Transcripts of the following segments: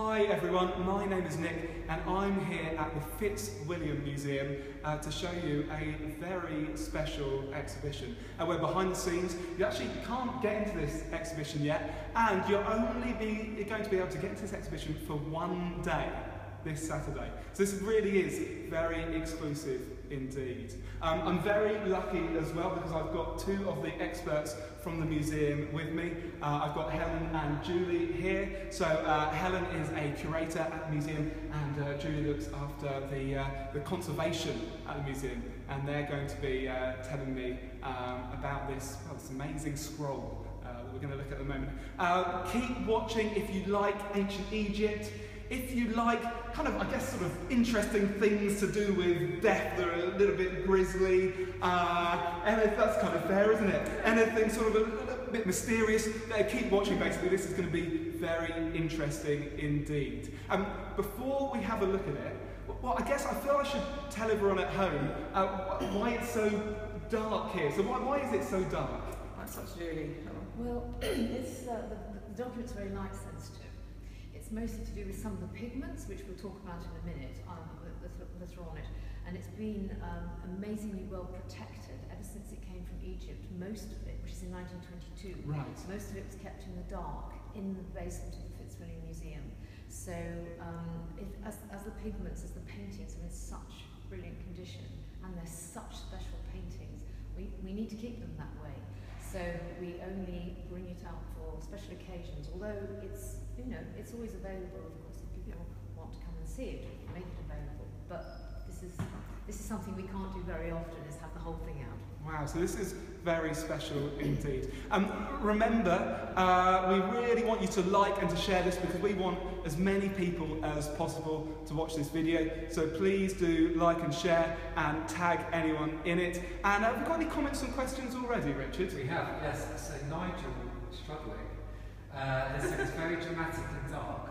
Hi everyone, my name is Nick and I'm here at the Fitzwilliam Museum to show you a very special exhibition. We're behind the scenes. You actually can't get into this exhibition yet, and you're only going to be able to get into this exhibition for one day, this Saturday. So this really is very exclusive indeed. I'm very lucky as well because I've got two of the experts from the museum with me. I've got Helen and Julie here. So Helen is a curator at the museum, and Julie looks after the conservation at the museum. And they're going to be telling me about this amazing scroll that we're going to look at the moment. Keep watching if you like ancient Egypt. If you like kind of, I guess, sort of interesting things to do with death that are a little bit grisly, and that's kind of fair, isn't it? Anything sort of a little bit mysterious, keep watching basically, this is going to be very interesting indeed. Before we have a look at it, well, I guess I feel I should tell everyone at home why it's so dark here. So why is it so dark? That's such Julie. Well, it's, the documents are very light sensitive. It's mostly to do with some of the pigments, which we'll talk about in a minute, later on it. And it's been amazingly well protected ever since it came from Egypt, most of it, which is in 1922. Right. Most of it was kept in the dark, in the basement of the Fitzwilliam Museum. So as the pigments, as the paintings are in such brilliant condition, and they're such special paintings, we need to keep them that way. So we only bring it out for special occasions, although it's, you know, it's always available, of course, if people want to come and see it, we can make it available. But this is something we can't do very often, is have the whole thing out. Wow, so this is very special indeed. Remember, we really want you to like and to share this because we want as many people as possible to watch this video. So please do like and share and tag anyone in it. And have we got any comments and questions already, Richard? We have, yes. So Nigel struggling. It's very dramatic and dark.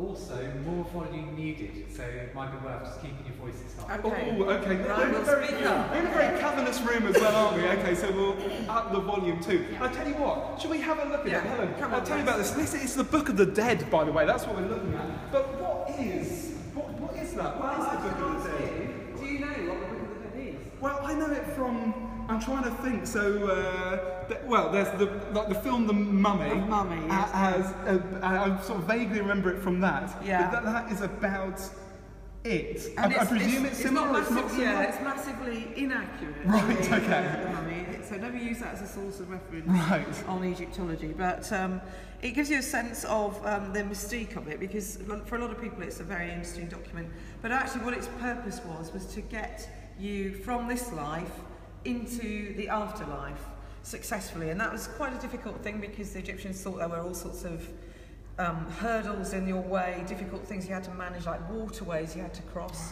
Also, more volume needed, so it might be worth just keeping your voices up. Okay. Oh, okay. We're in a very cavernous room as well, aren't we? Okay, so we'll up the volume too. Yeah. I'll tell you what, should we have a look at it? Helen, I'll tell you about this. This is the Book of the Dead, by the way. That's what we're looking at. But what is that? What is the Book of the Dead? Do you know what the Book of the Dead is? Well, I know it from... I'm trying to think. So, well, there's like the film The Mummy. The Mummy. Yes. I sort of vaguely remember it from that. Yeah. But that is about it. And I presume it's similar. It's not similar. Yeah, it's massively inaccurate. Right. Okay. The Mummy. So never use that as a source of reference on Egyptology. But it gives you a sense of the mystique of it, because for a lot of people it's a very interesting document. But actually, what its purpose was to get you from this life into the afterlife successfully, and that was quite a difficult thing because the Egyptians thought there were all sorts of hurdles in your way, difficult things you had to manage, like waterways you had to cross,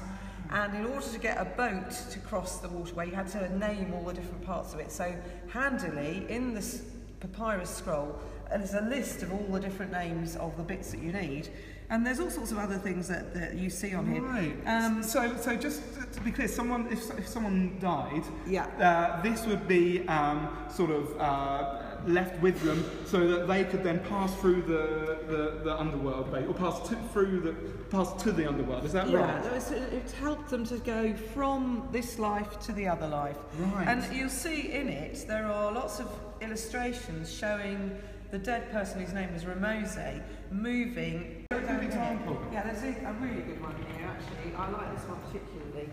and in order to get a boat to cross the waterway you had to name all the different parts of it. So handily in this papyrus scroll there's a list of all the different names of the bits that you need. And there's all sorts of other things that you see on here. Right. So just to be clear, if someone died, this would be sort of left with them, so that they could then pass through the underworld, or pass to the underworld. Is that right? Yeah, it helped them to go from this life to the other life. Right. And you'll see in it there are lots of illustrations showing the dead person whose name was Ramose moving. Good example. Yeah, there's a really good one here actually. I like this one particularly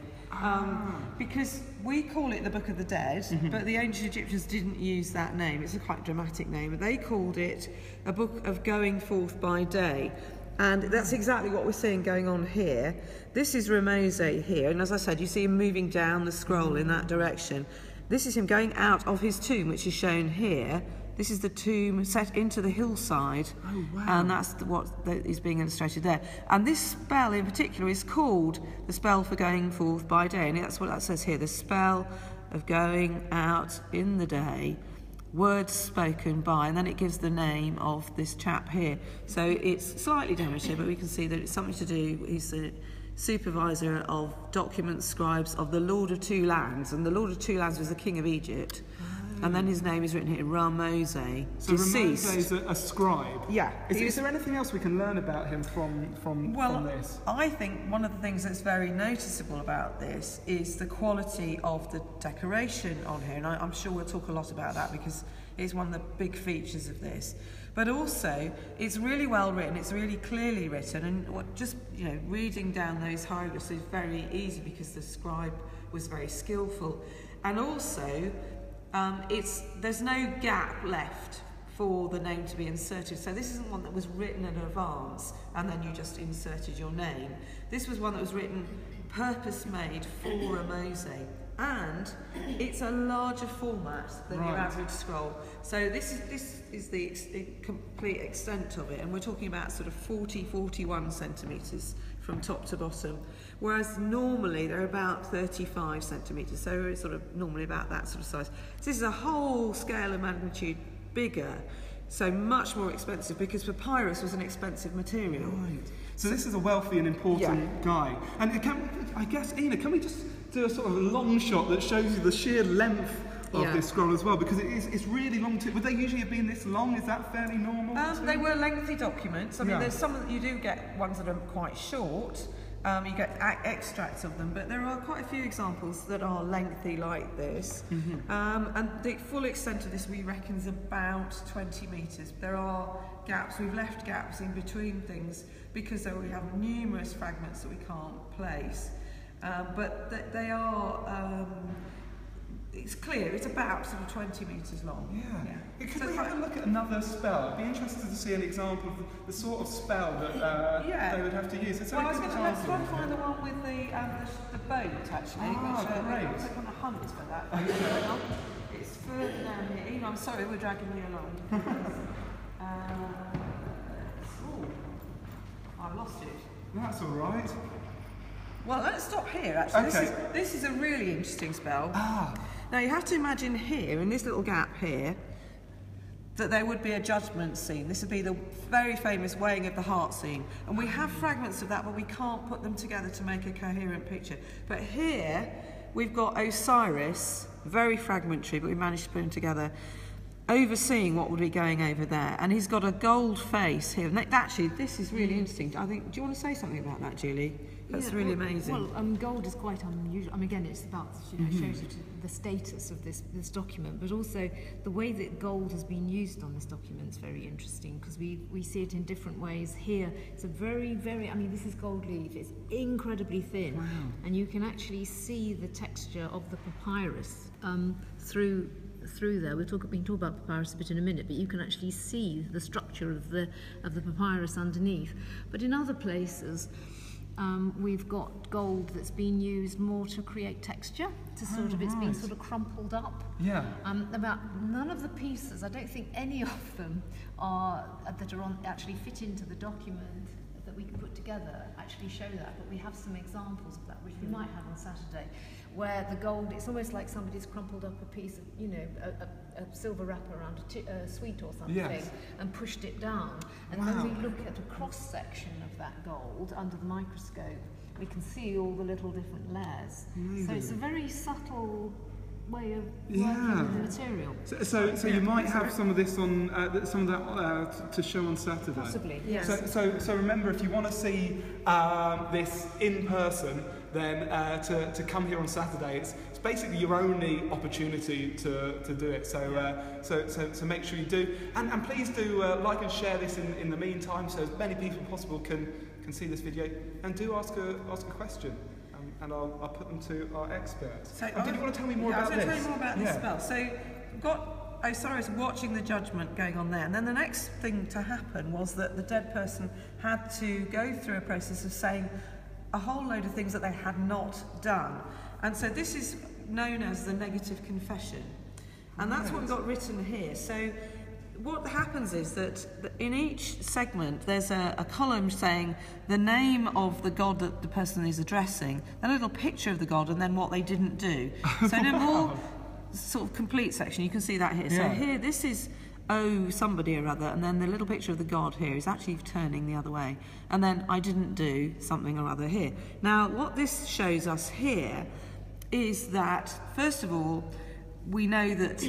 because we call it the Book of the Dead, but the ancient Egyptians didn't use that name. It's a quite dramatic name, but they called it a book of going forth by day, and that's exactly what we're seeing going on here. This is Ramose here, and as I said, you see him moving down the scroll in that direction. This is him going out of his tomb, which is shown here. This is the tomb set into the hillside, and that's what is being illustrated there. And this spell in particular is called the spell for going forth by day, and that's what that says here, the spell of going out in the day, words spoken by, and then it gives the name of this chap here. So it's slightly damaged here, but we can see that it's something to do, he's the supervisor of document scribes of the Lord of Two Lands, and the Lord of Two Lands was the king of Egypt. and then his name is written here, Ramose, so deceased. Ramose is a scribe. Yeah. Is there anything else we can learn about him from this? Well, I think one of the things that's very noticeable about this is the quality of the decoration on here, and I'm sure we'll talk a lot about that because it's one of the big features of this. But also, it's really well written, it's really clearly written, and just, you know, reading down those hieroglyphs is very easy because the scribe was very skillful. And also, there's no gap left for the name to be inserted. So this isn't one that was written in advance and then you just inserted your name. This was one that was written purpose-made for Ramose. And it's a larger format than your average scroll. So this is the complete extent of it, and we're talking about sort of 41 centimetres from top to bottom, whereas normally they're about 35 centimetres, so it's sort of normally about that sort of size. So this is a whole scale of magnitude bigger, so much more expensive, because papyrus was an expensive material. Right. So this is a wealthy and important guy. And I guess, Ina, can we just do a sort of long shot that shows you the sheer length of this scroll as well, because it's really long. Would they usually have been this long? Is that fairly normal? They were lengthy documents. I mean, there's some that you do get ones that are quite short. You get extracts of them, but there are quite a few examples that are lengthy like this. Mm-hmm. And the full extent of this we reckon is about 20 metres. There are gaps, we've left gaps in between things because we have numerous fragments that we can't place. But they are, it's clear, it's about sort of 20 metres long. Yeah. Could we have a look at another spell? I'd be interested to see an example of the sort of spell that they would have to use. It's well, I was going to find the one with the boat, actually. Great. I was on a hunt for that. It's further down here. Even, I'm sorry, we're dragging you along. I lost it. That's all right. Well, let's stop here, actually. Okay. This is a really interesting spell. Now, you have to imagine here, in this little gap here, that there would be a judgment scene. This would be the very famous weighing of the heart scene. And we have fragments of that, but we can't put them together to make a coherent picture. But here, we've got Osiris, very fragmentary, but we managed to put them together, overseeing what would be going over there, and he's got a gold face here. And actually, this is really interesting. I think. Do you want to say something about that, Julie? That's really amazing. Well, gold is quite unusual. Again, it's about shows you the status of this document, but also the way that gold has been used on this document is very interesting because we see it in different ways. Here, it's a very, very. This is gold leaf. It's incredibly thin, and you can actually see the texture of the papyrus through there. We can talk about papyrus a bit in a minute, but you can actually see the structure of the papyrus underneath. But in other places, we've got gold that's been used more to create texture, to it's been sort of crumpled up. Yeah. About none of the pieces, I don't think any of them that actually fit into the document that we can put together actually show that, but we have some examples of that which we might have on Saturday, where the gold, it's almost like somebody's crumpled up a piece of, a silver wrapper around a sweet or something, and pushed it down. And when we look at a cross-section of that gold under the microscope, we can see all the little different layers. Amazing. So it's a very subtle way of working with the material. So you might have some of this on, to show on Saturday. Possibly, yes. So remember, if you want to see this in person, then to come here on Saturday, it's basically your only opportunity to do it. So make sure you do, and please do like and share this in the meantime, so as many people possible can see this video, and do ask a question, and I'll put them to our experts. So did you want to tell me more about this? I was going to tell you more about this spell. So we've got Osiris watching the judgment going on there, and then the next thing to happen was that the dead person had to go through a process of saying a whole load of things that they had not done. And so this is known as the negative confession. And that's what we've got written here. So what happens is that in each segment, there's a column saying the name of the god that the person is addressing, a little picture of the god, and then what they didn't do. So in a more sort of complete section, you can see that here. Yeah. So here, this is somebody or other, and then the little picture of the god here is actually turning the other way, and then I didn't do something or other here. Now what this shows us here is that, first of all, we know that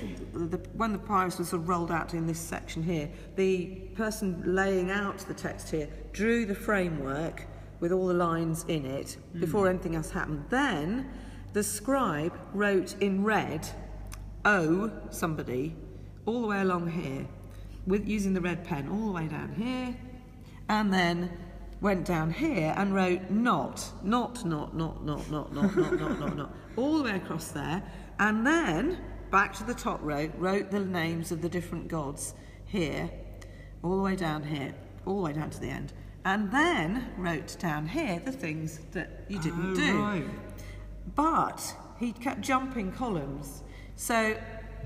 when the papyrus was sort of rolled out in this section here, the person laying out the text here drew the framework with all the lines in it before anything else happened. Then the scribe wrote in red, "O somebody," all the way along here, with using the red pen all the way down here, and then went down here and wrote not all the way across there, and then back to the top row wrote the names of the different gods here, all the way down here, all the way down to the end, and then wrote down here the things that you didn't do. Right. But he kept jumping columns, so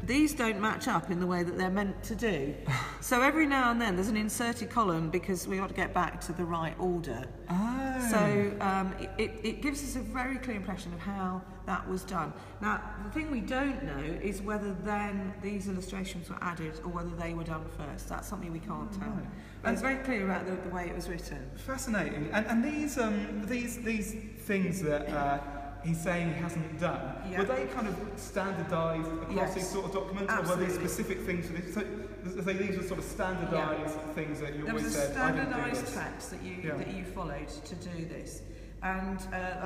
these don't match up in the way that they're meant to do. So every now and then there's an inserted column because we ought to get back to the right order. Oh. So it gives us a very clear impression of how that was done. Now, the thing we don't know is whether then these illustrations were added or whether they were done first. That's something we can't tell. No. And it's very clear about the way it was written. Fascinating. And these things that... he's saying he hasn't done. Yeah. Were they kind of standardised across these sort of documents, absolutely, or were they specific things for this? So these were sort of standardised things that you always said. There was a standardised text that you followed to do this, and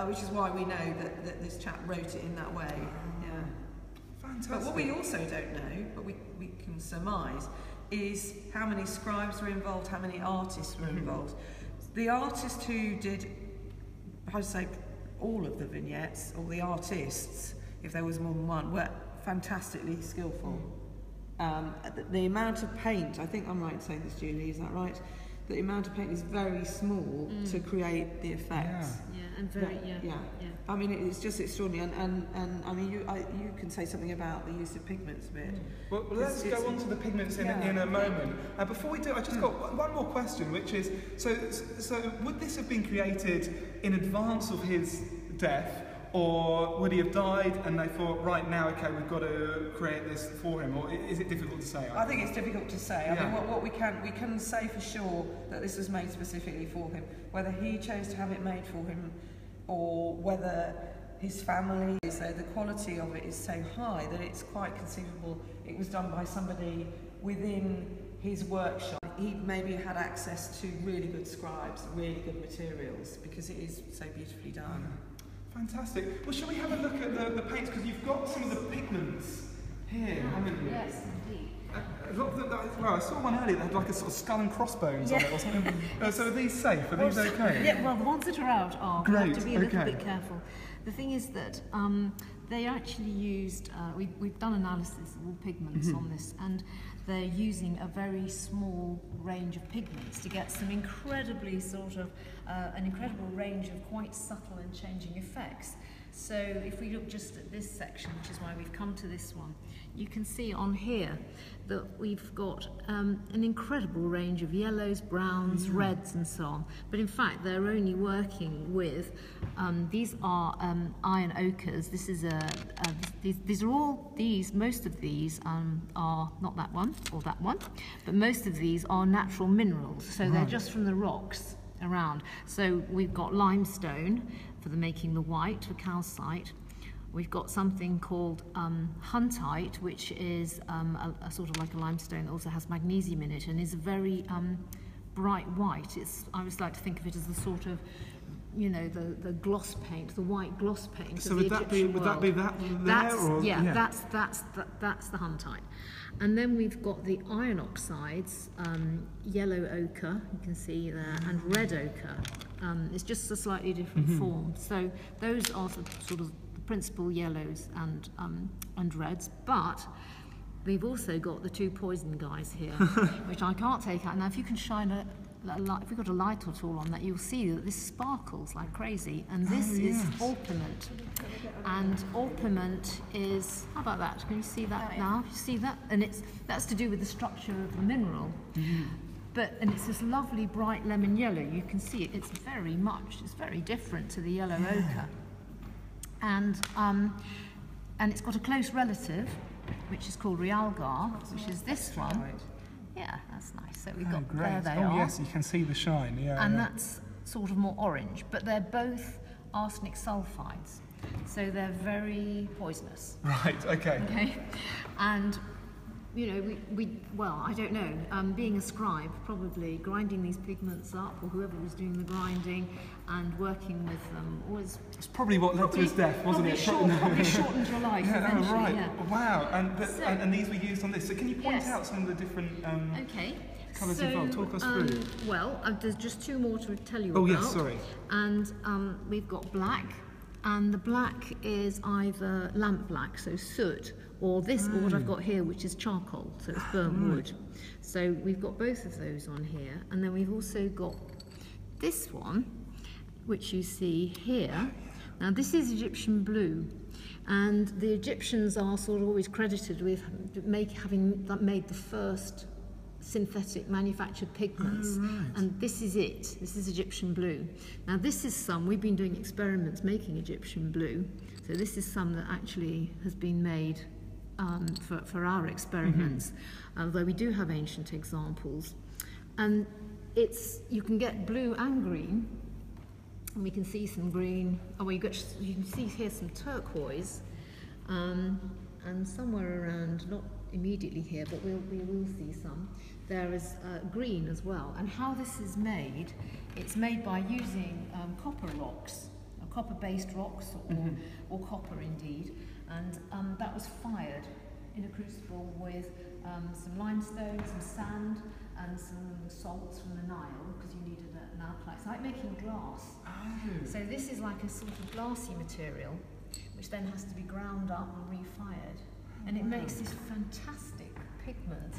which is why we know that this chap wrote it in that way. Yeah, fantastic. But what we also don't know, but we can surmise, is how many scribes were involved, how many artists were involved. The artist who did, how to say, all of the vignettes, all the artists, if there was more than one, were fantastically skillful. The amount of paint, I think I'm right in saying this, Julie, is that right? The amount of paint is very small to create the effects. Yeah. I mean, it's just extraordinary, and I mean, you can say something about the use of pigments a bit. Well let's go on to the pigments in a moment. Before we do, I just got one more question, which is, so would this have been created in advance of his death, or would he have died and they thought, right now, okay, we've got to create this for him, or is it difficult to say? I think it's difficult to say. I mean, what we can say for sure that this was made specifically for him. Whether he chose to have it made for him, or whether his family, so the quality of it is so high that it's quite conceivable it was done by somebody within his workshop. He maybe had access to really good scribes, really good materials, because it is so beautifully done. Fantastic. Well, shall we have a look at the paints? Because you've got some of the pigments here, haven't you? Yes, indeed. I saw one earlier that had like a sort of skull and crossbones on it or something. So are these safe? Are these okay? Yeah, well, the ones that are out are. Great. We have to be a little bit careful. The thing is that they actually used, we've done analysis of all pigments on this, and they're using a very small range of pigments to get some incredibly an incredible range of quite subtle and changing effects. So if we look just at this section, which is why we've come to this one, you can see on here that we've got an incredible range of yellows, browns, reds and so on. But in fact, they're only working with, these are iron ochres. This is these are all these, most of these are, not that one or that one, but most of these are natural minerals. So they're just from the rocks around. So we've got limestone for making the white, for calcite. We've got something called huntite, which is a sort of like a limestone that also has magnesium in it and is very bright white. I always like to think of it as the sort of, you know, the gloss paint, the white gloss paint. So would that be that one there? Or? Yeah, that's the huntite. And then we've got the iron oxides, yellow ochre, you can see there, and red ochre. It's just a slightly different form. So those are the sort of the principal yellows and reds, but we've also got the two poison guys here, which I can't take out. Now, if you can shine a light, if we've got a light at all on that, you'll see that this sparkles like crazy, and this is orpiment. And orpiment is, how about that? Can you see that now? You see that? And that's to do with the structure of the mineral. And it's this lovely bright lemon yellow. You can see it's very different to the yellow ochre. And it's got a close relative, which is called realgar, which is this one. Right. Yeah, that's nice. So we've got there they are. Yes, you can see the shine. Yeah, and that's sort of more orange. But they're both arsenic sulfides. So they're very poisonous. Right, okay. Okay. And, you know, well, I don't know, being a scribe, probably grinding these pigments up, or whoever was doing the grinding and working with them, was... It's probably what led to his death, wasn't it? Probably shortened your life. Yeah, oh, right. Yeah. Wow. And, and these were used on this. So can you point out some of the different... okay. So, talk us through. Well, there's just two more to tell you about. Oh, yes, sorry. And we've got black, and the black is either lamp black, so soot, or this, or what I've got here, which is charcoal, so it's burnt wood. So we've got both of those on here, and then we've also got this one, which you see here. Now, this is Egyptian blue. And the Egyptians are sort of always credited with having made the first synthetic manufactured pigments, and this is it. This is Egyptian blue. Now this is some, we've been doing experiments making Egyptian blue, so this is some that actually has been made for our experiments, although we do have ancient examples. And it's, you can get blue and green, and we can see some green, oh well, you can see here some turquoise, and somewhere around, not immediately here, but we will see some. There is green as well. And how this is made, it's made by using copper rocks, copper-based rocks, or copper indeed. And that was fired in a crucible with some limestone, some sand, and some salts from the Nile, because you needed an alkali. It's like making glass. Oh. So this is like a sort of glassy material, which then has to be ground up and refired. And it makes this fantastic pigment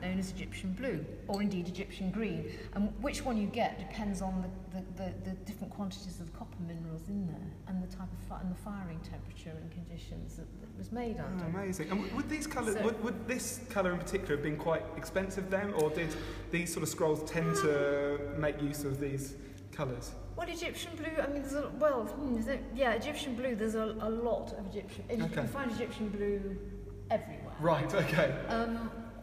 known as Egyptian blue, or indeed Egyptian green. And which one you get depends on the different quantities of copper minerals in there, and the type of and the firing temperature and conditions that it was made under. Amazing. And would these colours, so, would this colour in particular have been quite expensive then, or did these sort of scrolls tend to make use of these colours? Well, Egyptian blue, I mean, there's a, well, yeah, Egyptian blue, there's a lot of Egyptian, you can find Egyptian blue everywhere. Right, okay.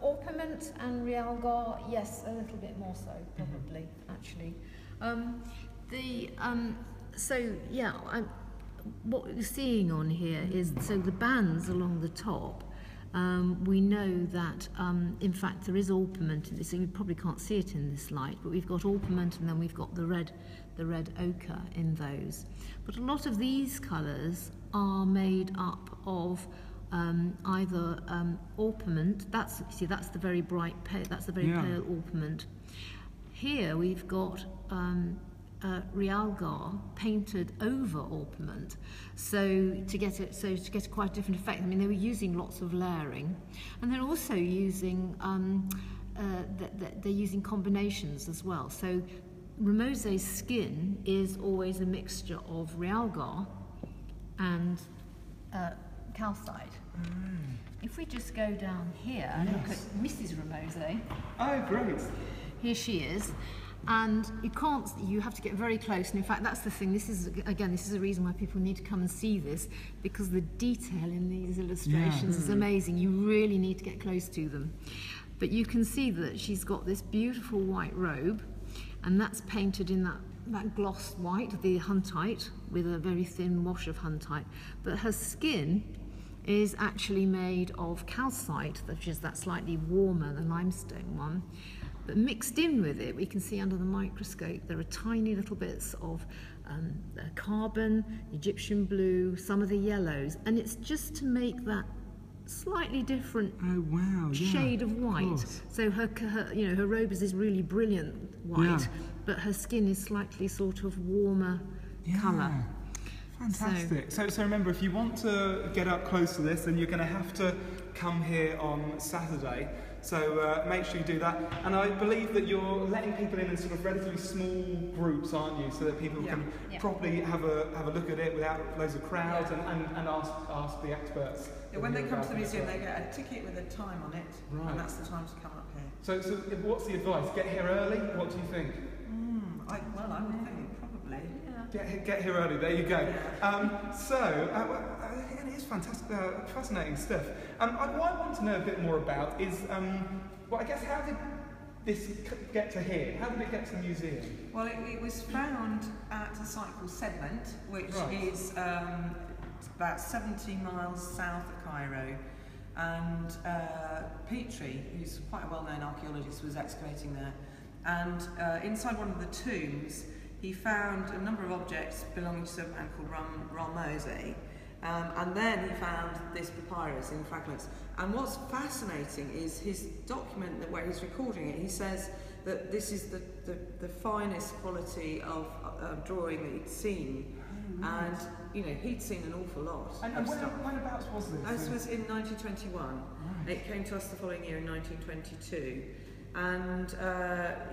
Orpiment and realgar, yes, a little bit more so, probably, actually. So, yeah, what we're seeing on here is, so the bands along the top, we know that, in fact, there is orpiment in this, and you probably can't see it in this light, but we've got orpiment, and then we've got the red ochre in those. But a lot of these colours are made up of either orpiment, that's the very bright pale, that's the very pale orpiment. Here we've got realgar painted over orpiment, so to get quite a different effect. I mean, they were using lots of layering, and they're also using they're using combinations as well. So Ramose's skin is always a mixture of realgar and calcite. If we just go down here and look at Mrs. Ramose. Oh, great! Here she is. And you can't, you have to get very close, and in fact that's the thing, this is, again, this is the reason why people need to come and see this, because the detail in these illustrations is amazing. You really need to get close to them. But you can see that she's got this beautiful white robe, and that's painted in that gloss white, the huntite, with a very thin wash of huntite. But her skin is actually made of calcite, which is that slightly warmer, the limestone one. But mixed in with it, we can see under the microscope, there are tiny little bits of carbon, Egyptian blue, some of the yellows, and it's just to make that slightly different shade of white. Of so her, you know, her robe is this really brilliant white, but her skin is slightly sort of warmer colour. Fantastic. So remember, if you want to get up close to this, then you're going to have to come here on Saturday. So make sure you do that. And I believe that you're letting people in sort of relatively small groups, aren't you? So that people can properly have a look at it without loads of crowds and ask the experts. Yeah, when they come to the museum, they get a ticket with a time on it, and that's the time to come up here. So what's the advice? Get here early? What do you think? I would think probably. Get here early, there you go. It is fantastic, fascinating stuff. What I want to know a bit more about is, well, I guess, how did this get to here? How did it get to the museum? Well, it was found at a site called Sedlant, which is It's about 70 miles south of Cairo, and Petrie, who's quite a well-known archaeologist, was excavating there, and inside one of the tombs he found a number of objects belonging to some man called Ramose, and then he found this papyrus in fragments. And what's fascinating is his document, that where he's recording it, he says that this is the finest quality of drawing that he'd seen. Oh, right. And, you know, he'd seen an awful lot. And whenabouts was this? This was in 1921. Right. It came to us the following year in 1922. And,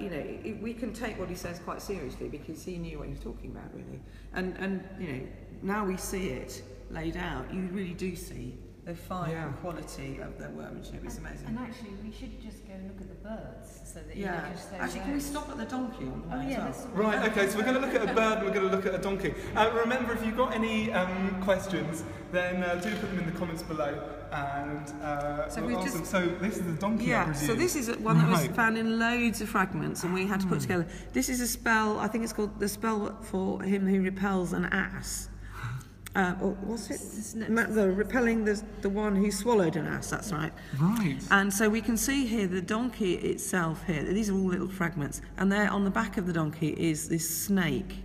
you know, we can take what he says quite seriously, because he knew what he was talking about, really. And you know, now we see it laid out, you really do see the fine quality of their workmanship. It's amazing. And actually, we should just go and look at the birds, so that you can just say. Actually, can we stop at the donkey on the way as well? Right, okay, so we're going to look at a bird, we're going to look at a donkey. Remember, if you've got any questions, then do put them in the comments below. And so we'll ask them. So this is a donkey, I presume. So this is one that was found in loads of fragments, and we had to put together. This is a spell, I think it's called the spell for him who repels an ass. Or was it the repelling the one who swallowed an ass? That's right. Right. And so we can see here the donkey itself. Here, these are all little fragments, and there on the back of the donkey is this snake,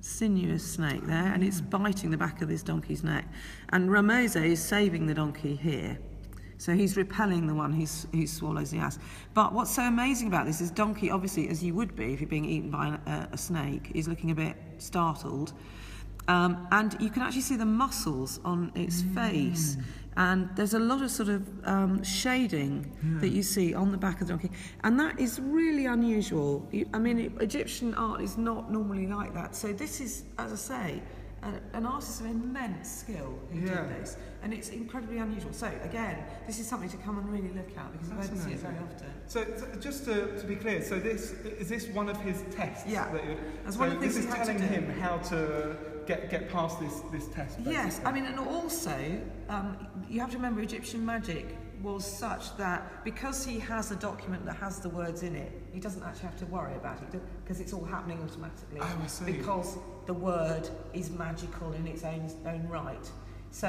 sinuous snake there, and it's biting the back of this donkey's neck. And Ramose is saving the donkey here, so he's repelling the one who swallows the ass. But what's so amazing about this is donkey, obviously, as you would be if you're being eaten by a snake, is looking a bit startled. And you can actually see the muscles on its face, and there's a lot of sort of shading that you see on the back of the donkey, and that is really unusual. I mean, Egyptian art is not normally like that, so this is, as I say, an artist of immense skill who did this, and it's incredibly unusual. So again, this is something to come and really look at, because I don't see it very often. So just to be clear, so this is one of his tests. Yeah, that's one of the things this is telling him how to get past this test. Basically. Yes, I mean, and also you have to remember, Egyptian magic was such that because he has a document that has the words in it, he doesn't actually have to worry about it, because it's all happening automatically. Oh, I see. Because the word is magical in its own right. So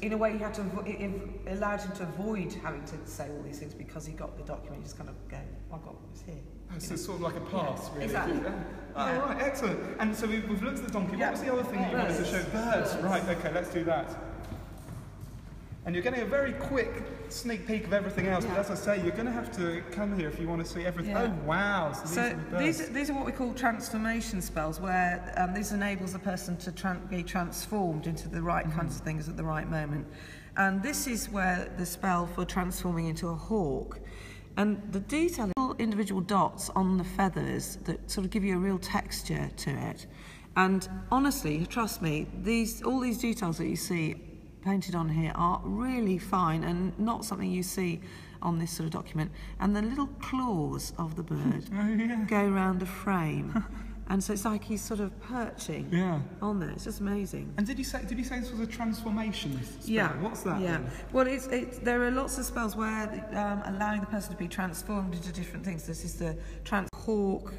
in a way, he had to it allowed him to avoid having to say all these things, because he got the document. He just kind of go, oh, God, it's here. Oh, so it's sort of like a pass, really. Exactly. Yeah. All right, excellent. And so we've looked at the donkey. What was the other thing you wanted to show? Birds. Right, okay, let's do that. And you're getting a very quick sneak peek of everything else, but as I say, you're going to have to come here if you want to see everything. Yeah. Oh, wow. So these are what we call transformation spells, where this enables a person to be transformed into the right kinds of things at the right moment. And this is where the spell for transforming into a hawk. And the detail, little individual dots on the feathers that sort of give you a real texture to it. And honestly, trust me, all these details that you see painted on here are really fine, and not something you see on this sort of document. And the little claws of the bird go around the frame. And so it's like he's sort of perching on there. It's just amazing. And did you say this was a transformation spell? Yeah. What's that? Yeah. Then? Well, there are lots of spells where allowing the person to be transformed into different things. This is the hawk.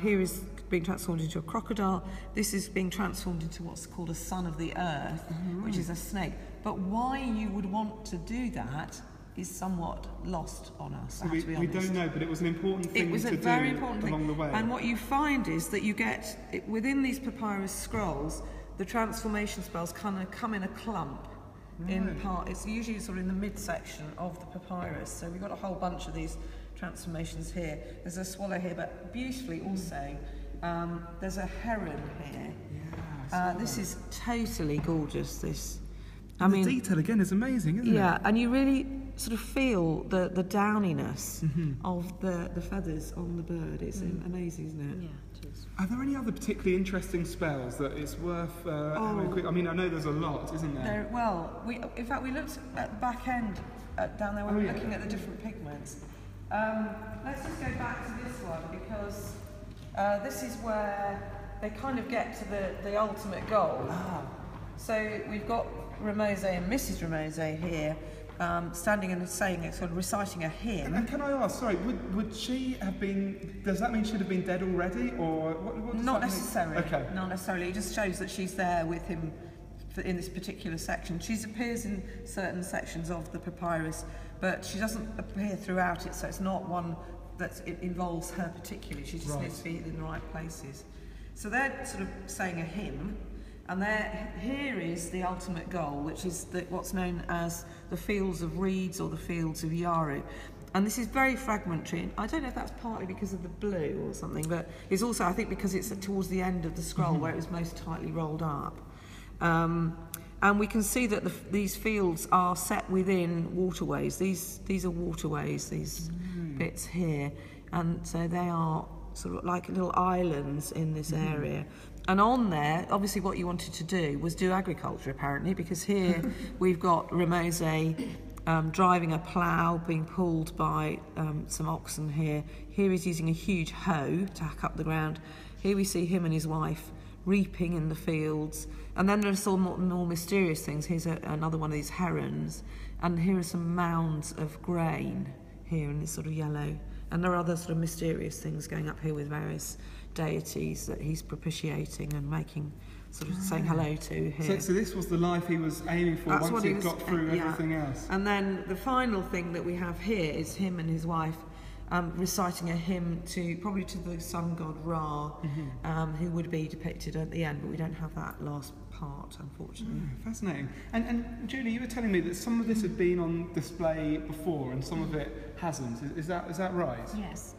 Here is being transformed into a crocodile. This is being transformed into what's called a son of the earth, which is a snake. But why you would want to do that is somewhat lost on us. We don't know, but it was an important thing to do along the way. And what you find is that you get, within these papyrus scrolls, the transformation spells kind of come in a clump. Right. It's usually sort of in the midsection of the papyrus. So we've got a whole bunch of these transformations here. There's a swallow here, but beautifully also, there's a heron here. Yeah, this is totally gorgeous, this. The detail again is amazing, isn't it? Yeah, and you really sort of feel the downiness of the feathers on the bird. It's amazing, isn't it? Yeah, it is. Are there any other particularly interesting spells that it's worth having a quick... I mean, I know there's a lot, isn't there? Well, in fact, we looked at the back end down there when we were looking at the different pigments. Let's just go back to this one, because this is where they kind of get to the ultimate goal. Ah. So we've got Ramose and Mrs. Ramose here, standing and saying, sort of reciting a hymn. And can I ask, sorry, would she have been? Does that mean she'd have been dead already, or what? Not necessarily. Okay. Not necessarily. It just shows that she's there with him, in this particular section. She appears in certain sections of the papyrus, but she doesn't appear throughout it, so it's not one that it involves her particularly. She just needs to be in the right places. So they're sort of saying a hymn, and here is the ultimate goal, which is what's known as the Fields of Reeds or the Fields of Iaru. And this is very fragmentary, and I don't know if that's partly because of the blue or something, but it's also, I think, because it's towards the end of the scroll where it was most tightly rolled up. And we can see that these fields are set within waterways. These are waterways, these bits here, and so they are sort of like little islands in this area. And on there, obviously what you wanted to do was do agriculture, apparently, because here we've got Ramose driving a plough being pulled by some oxen here. Here he's using a huge hoe to hack up the ground. Here we see him and his wife reaping in the fields. And then there are some more mysterious things. Here's another one of these herons. And here are some mounds of grain here in this sort of yellow. And there are other sort of mysterious things going up here with various deities that he's propitiating and making, sort of saying hello to here. So this was the life he was aiming for. That's once he got through everything else. And then the final thing that we have here is him and his wife reciting a hymn probably to the sun god Ra, who would be depicted at the end, but we don't have that last part, unfortunately. Oh, fascinating. And Julie, you were telling me that some of this had been on display before and some of it hasn't. Is that right? Yes.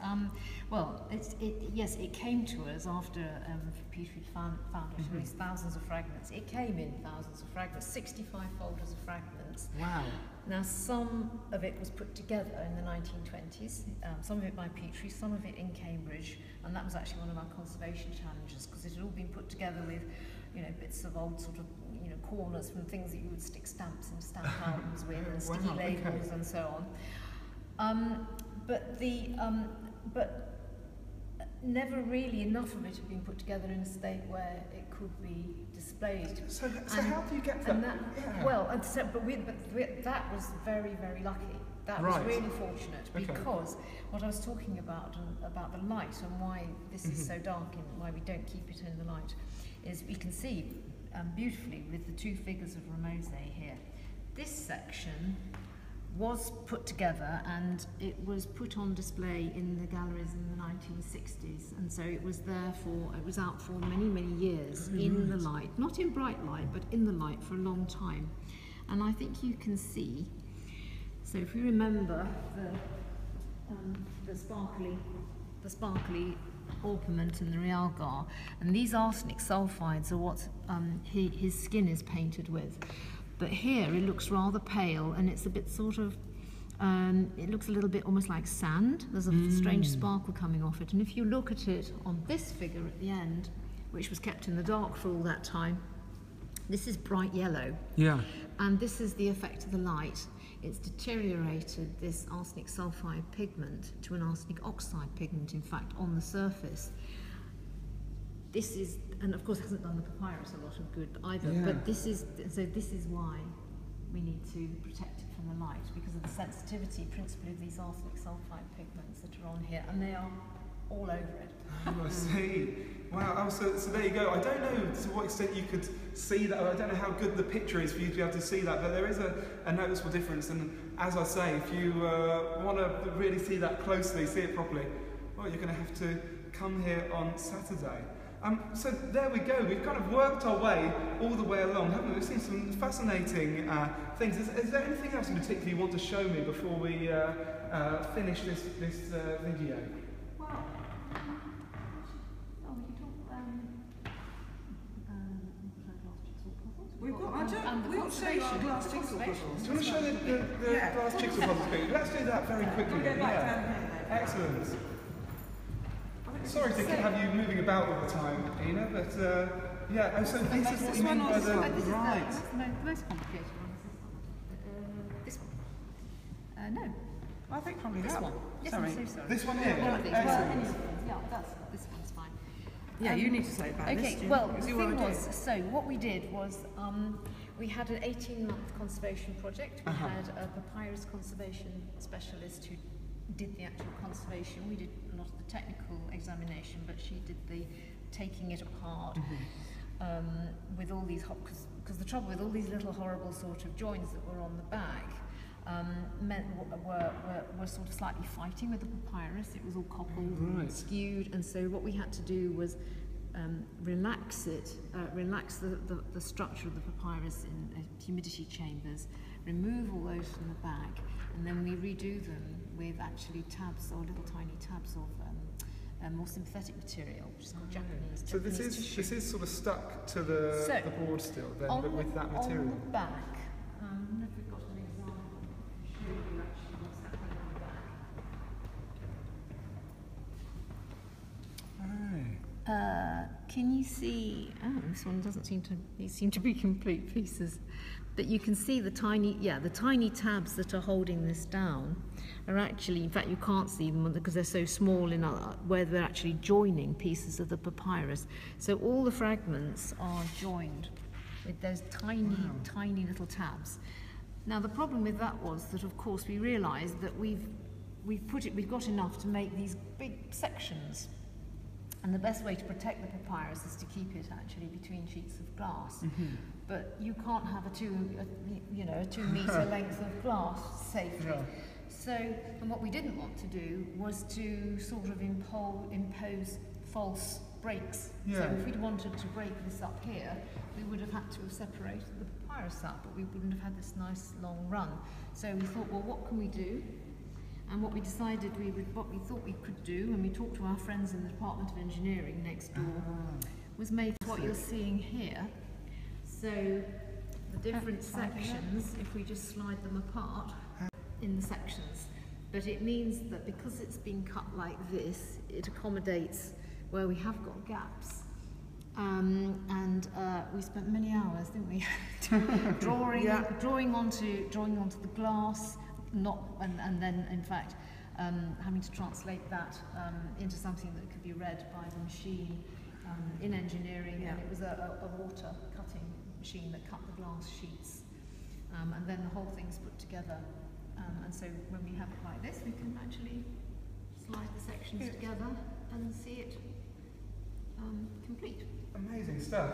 Well, it came to us after Petrie found these thousands of fragments. It came in thousands of fragments, 65 folders of fragments. Wow. Now, some of it was put together in the 1920s, some of it by Petrie, some of it in Cambridge, and that was actually one of our conservation challenges, because it had all been put together with, you know, bits of old sort of, you know, corners from things that you would stick stamps and stamp albums with, and sticky labels and so on. But never really enough of it had been put together in a state where it could be displayed. So how do you get that? That was very, very lucky. That was really fortunate, because what I was talking about the light and why this is so dark and why we don't keep it in the light, is we can see beautifully with the two figures of Ramose here. This section was put together and it was put on display in the galleries in the 1960s, and so it was out for many, many years in the light, not in bright light, but in the light for a long time. And I think you can see, so if you remember the sparkly orpiment and the realgar, and these arsenic sulfides are what his skin is painted with. But here it looks rather pale, and it's a bit sort of, it looks a little bit almost like sand. There's a strange sparkle coming off it. And if you look at it on this figure at the end, which was kept in the dark for all that time, this is bright yellow. Yeah. And this is the effect of the light. It's deteriorated this arsenic sulfide pigment to an arsenic oxide pigment, in fact, on the surface. This is, and of course hasn't done the papyrus a lot of good either, but this is why we need to protect it from the light, because of the sensitivity principally of these arsenic sulfide pigments that are on here, and they are all over it. Oh, I see. Wow, so there you go. I don't know to what extent you could see that, I don't know how good the picture is for you to be able to see that, but there is a noticeable difference, and as I say, if you want to really see that closely, see it properly, well, you're going to have to come here on Saturday. So there we go, we've kind of worked our way all the way along, haven't we? We've seen some fascinating things. Is there anything else in particular you want to show me before we finish this video? Well, glass jigsaw puzzles. Do you want to show the glass jigsaw puzzles quickly? Let's do that very quickly. We'll go back down here. Excellent. Sorry to have you moving about all the time, Ina, but so this is what you mean by the right. This is the most complicated one. This one. No. I think probably this one. Yes, sorry. I'm so sorry. This one here. This one's fine. Yeah, you need to say about this. Okay, well, the thing was, so what we did was, we had an 18-month conservation project. We had a papyrus conservation specialist who did the actual conservation. We did a lot of the technical examination, but she did the taking it apart with all these hops, because the trouble with all these little horrible sort of joins that were on the back were sort of slightly fighting with the papyrus. It was all cobbled and skewed, and so what we had to do was relax the structure of the papyrus in humidity chambers, remove all those from the back, and then we redo them with actually tabs or little tiny tabs of more synthetic material, which is called Japanese. So this is sort of stuck to the board still, then, but with that material. On the back, I don't know if we've got an example. I can show you actually what's happening on the back. Can you see? Oh, this one doesn't seem to. These seem to be complete pieces, but you can see the tiny tabs that are holding this down. Are actually, in fact, you can't see them because they're so small in where they're actually joining pieces of the papyrus. So all the fragments are joined with those tiny little tabs. Now the problem with that was that, of course, we realised that we've got enough to make these big sections, and the best way to protect the papyrus is to keep it actually between sheets of glass. Mm-hmm. But you can't have a two metre length of glass safely. Yeah. So, and what we didn't want to do was to sort of impose false breaks. Yeah. So if we'd wanted to break this up here, we would have had to have separated the papyrus up, but we wouldn't have had this nice long run. So we thought, well, what can we do? And what we decided we thought we could do, and we talked to our friends in the Department of Engineering next door, was make what you're seeing here. So the different sections, if we just slide them apart, in the sections, but it means that because it's been cut like this, it accommodates where we have got gaps, and we spent many hours, didn't we, drawing onto the glass, and then in fact having to translate that into something that could be read by the machine in engineering, and it was a water cutting machine that cut the glass sheets, and then the whole thing's put together. And so when we have it like this, we can actually slide the sections together and see it complete. Amazing stuff.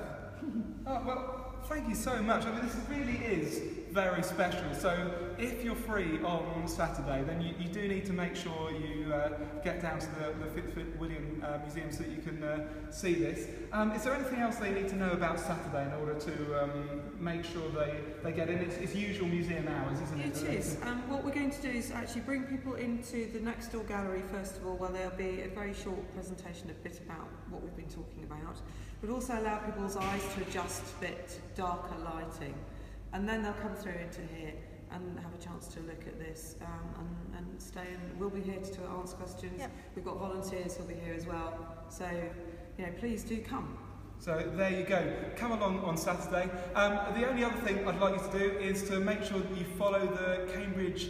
Oh, well, thank you so much. I mean, this really is very special. So if you're free on Saturday, then you do need to make sure you get down to the Fitzwilliam Museum so that you can see this. Is there anything else they need to know about Saturday in order to make sure they get in? It's usual museum hours, isn't it? It is. What we're going to do is actually bring people into the next door gallery, first of all, where there'll be a very short presentation, a bit about what we've been talking about, but also allow people's eyes to adjust a bit to darker lighting, and then they'll come through into here and have a chance to look at this and stay, and we'll be here to answer questions. Yep. We've got volunteers who'll be here as well, so please do come. So there you go, come along on Saturday. The only other thing I'd like you to do is to make sure that you follow the Cambridge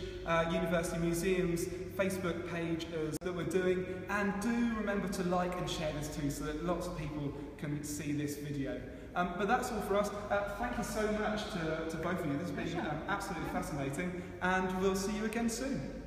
University Museum's Facebook page that we're doing, and do remember to like and share this too so that lots of people can see this video. But that's all for us. Thank you so much to both of you. This has been absolutely fascinating, and we'll see you again soon.